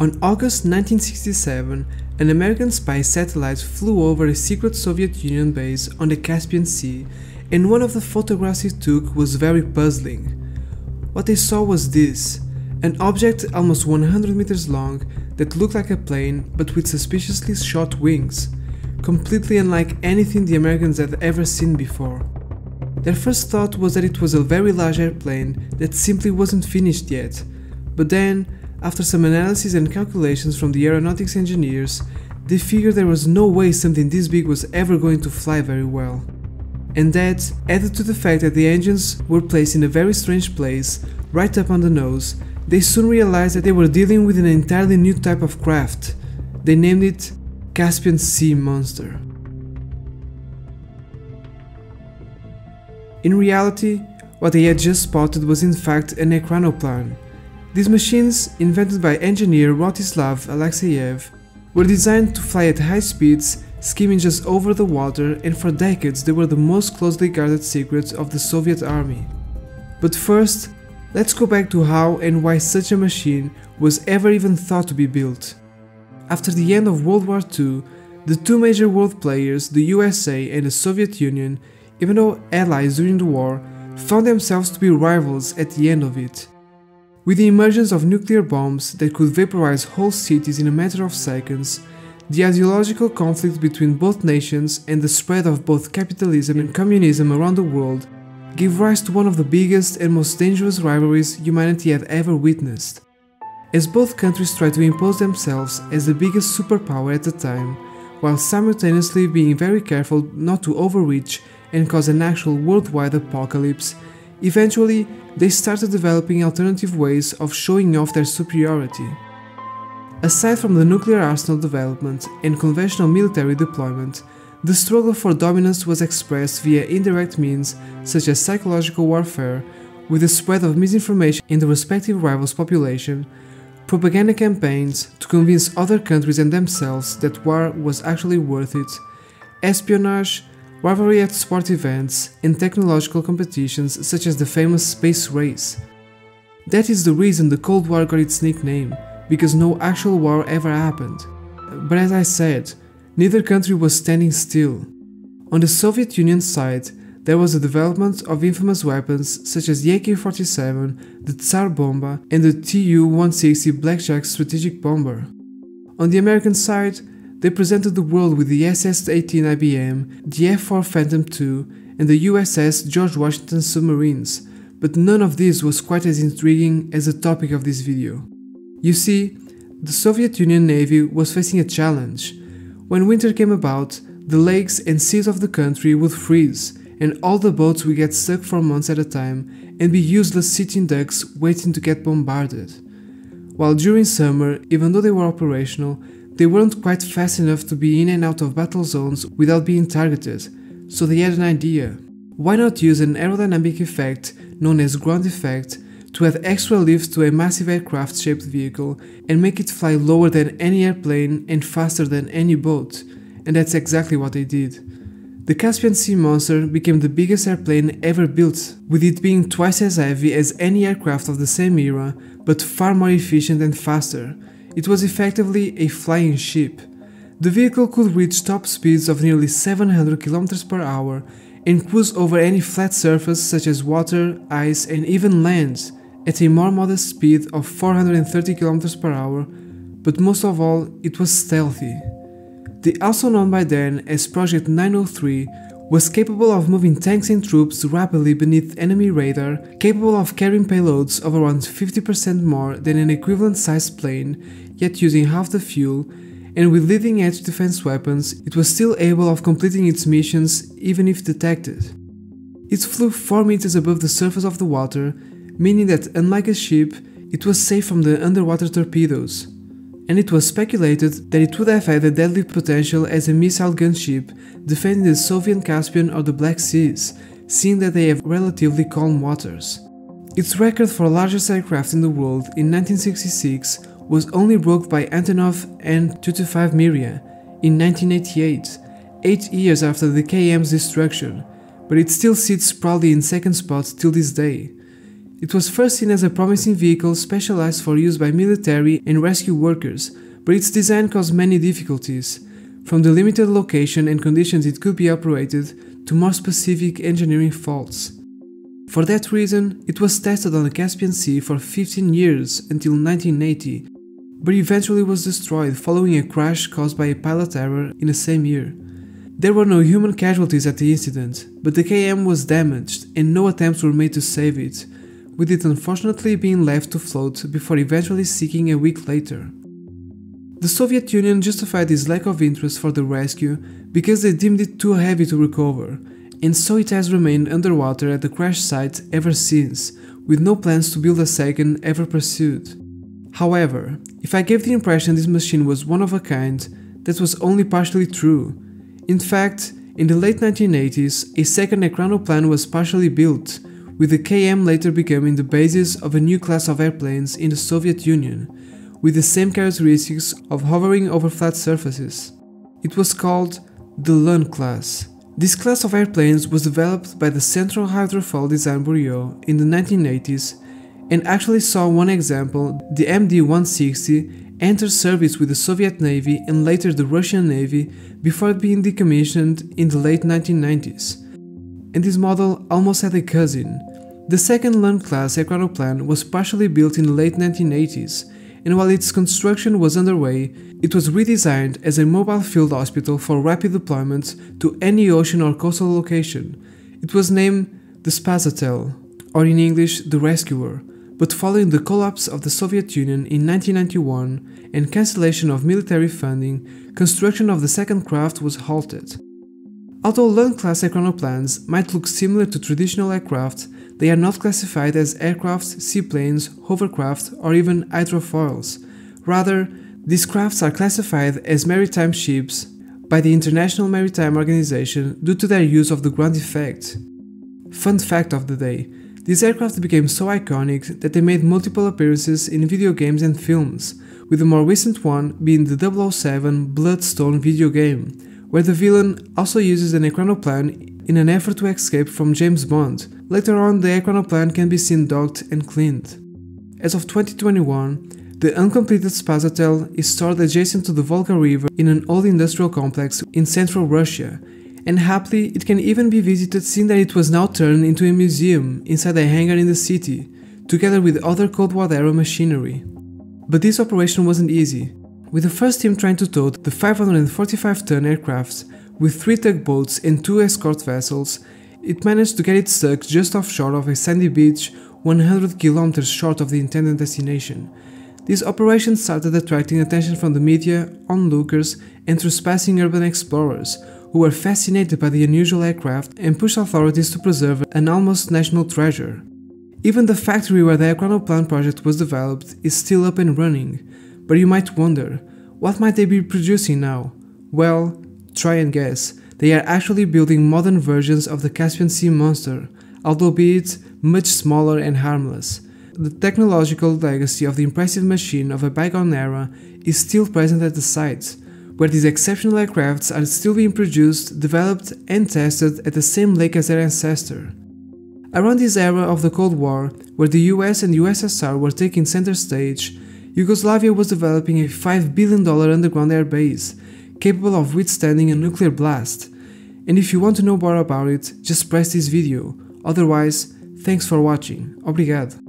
On August 1967, an American spy satellite flew over a secret Soviet Union base on the Caspian Sea, and one of the photographs it took was very puzzling. What they saw was this: an object almost 100 meters long that looked like a plane but with suspiciously short wings, completely unlike anything the Americans had ever seen before. Their first thought was that it was a very large airplane that simply wasn't finished yet, but then, after some analysis and calculations from the aeronautics engineers, they figured there was no way something this big was ever going to fly very well. And that, added to the fact that the engines were placed in a very strange place, right up on the nose, they soon realized that they were dealing with an entirely new type of craft. They named it Caspian Sea Monster. In reality, what they had just spotted was in fact an ekranoplan. These machines, invented by engineer Rostislav Alexeyev, were designed to fly at high speeds, skimming just over the water, and for decades they were the most closely guarded secret of the Soviet army. But first, let's go back to how and why such a machine was ever even thought to be built. After the end of World War II, the two major world players, the USA and the Soviet Union, even though allies during the war, found themselves to be rivals at the end of it. With the emergence of nuclear bombs that could vaporize whole cities in a matter of seconds, the ideological conflict between both nations and the spread of both capitalism and communism around the world gave rise to one of the biggest and most dangerous rivalries humanity had ever witnessed. As both countries tried to impose themselves as the biggest superpower at the time, while simultaneously being very careful not to overreach and cause an actual worldwide apocalypse, eventually, they started developing alternative ways of showing off their superiority. Aside from the nuclear arsenal development and conventional military deployment, the struggle for dominance was expressed via indirect means such as psychological warfare, with the spread of misinformation in the respective rivals' population, propaganda campaigns to convince other countries and themselves that war was actually worth it, espionage, rivalry at sport events, and technological competitions such as the famous space race. That is the reason the Cold War got its nickname, because no actual war ever happened. But as I said, neither country was standing still. On the Soviet Union side, there was the development of infamous weapons such as the AK-47, the Tsar Bomba, and the Tu-160 Blackjack strategic bomber. On the American side, they presented the world with the SS-18 IBM, the F-4 Phantom II, and the USS George Washington submarines, but none of this was quite as intriguing as the topic of this video. You see, the Soviet Union Navy was facing a challenge. When winter came about, the lakes and seas of the country would freeze, and all the boats would get stuck for months at a time and be useless sitting ducks waiting to get bombarded. While during summer, even though they were operational, they weren't quite fast enough to be in and out of battle zones without being targeted, so they had an idea. Why not use an aerodynamic effect, known as ground effect, to add extra lift to a massive aircraft-shaped vehicle and make it fly lower than any airplane and faster than any boat? And that's exactly what they did. The Caspian Sea Monster became the biggest airplane ever built, with it being twice as heavy as any aircraft of the same era, but far more efficient and faster. It was effectively a flying ship. The vehicle could reach top speeds of nearly 700 km per hour and cruise over any flat surface such as water, ice, and even land at a more modest speed of 430 km per hour, but most of all, it was stealthy. The also known by then as Project 903 was capable of moving tanks and troops rapidly beneath enemy radar, capable of carrying payloads of around 50% more than an equivalent-sized plane, yet using half the fuel, and with leading-edge defense weapons, it was still able of completing its missions even if detected. It flew 4 meters above the surface of the water, meaning that, unlike a ship, it was safe from the underwater torpedoes. And it was speculated that it would have had a deadly potential as a missile gunship defending the Soviet Caspian or the Black Seas, seeing that they have relatively calm waters. Its record for largest aircraft in the world in 1966 was only broken by Antonov An-225 Mriya in 1988, 8 years after the KM's destruction, but it still sits proudly in second spot till this day. It was first seen as a promising vehicle specialized for use by military and rescue workers, but its design caused many difficulties, from the limited location and conditions it could be operated to more specific engineering faults. For that reason, it was tested on the Caspian Sea for 15 years until 1980, but eventually was destroyed following a crash caused by a pilot error in the same year. There were no human casualties at the incident, but the KM was damaged and no attempts were made to save it, with it unfortunately being left to float before eventually sinking a week later. The Soviet Union justified its lack of interest for the rescue because they deemed it too heavy to recover, and so it has remained underwater at the crash site ever since, with no plans to build a second ever pursued. However, if I gave the impression this machine was one of a kind, that was only partially true. In fact, in the late 1980s, a second ekranoplan was partially built, with the KM later becoming the basis of a new class of airplanes in the Soviet Union, with the same characteristics of hovering over flat surfaces. It was called the Lun-class. This class of airplanes was developed by the Central Hydrofoil design Bureau in the 1980s and actually saw one example, the MD-160, enter service with the Soviet Navy and later the Russian Navy before being decommissioned in the late 1990s. And this model almost had a cousin. The second Lun-class ekranoplan was partially built in the late 1980s, and while its construction was underway, it was redesigned as a mobile field hospital for rapid deployment to any ocean or coastal location. It was named the Spasatel, or in English, the Rescuer, but following the collapse of the Soviet Union in 1991 and cancellation of military funding, construction of the second craft was halted. Although Lun-class ekranoplan might look similar to traditional aircraft, they are not classified as aircraft, seaplanes, hovercraft, or even hydrofoils. Rather, these crafts are classified as maritime ships by the International Maritime Organization due to their use of the ground effect. Fun fact of the day, these aircraft became so iconic that they made multiple appearances in video games and films, with the more recent one being the 007 Bloodstone video game, where the villain also uses an ekranoplan in an effort to escape from James Bond. Later on, the ekranoplan can be seen docked and cleaned. As of 2021, the uncompleted Spasatel is stored adjacent to the Volga River in an old industrial complex in central Russia, and happily it can even be visited, seeing that it was now turned into a museum inside a hangar in the city, together with other Cold War era machinery. But this operation wasn't easy, with the first team trying to tow the 545-ton aircraft with 3 tugboats and 2 escort vessels. It managed to get it stuck just offshore of a sandy beach 100 kilometers short of the intended destination. This operation started attracting attention from the media, onlookers, and trespassing urban explorers, who were fascinated by the unusual aircraft and pushed authorities to preserve an almost national treasure. Even the factory where the ekranoplan project was developed is still up and running, but you might wonder, what might they be producing now? Well, try and guess. They are actually building modern versions of the Caspian Sea Monster, albeit much smaller and harmless. The technological legacy of the impressive machine of a bygone era is still present at the site, where these exceptional aircrafts are still being produced, developed and tested at the same lake as their ancestor. Around this era of the Cold War, where the US and USSR were taking center stage, Yugoslavia was developing a $5 billion underground airbase, capable of withstanding a nuclear blast. And if you want to know more about it, just press this video. Otherwise, thanks for watching. Obrigado.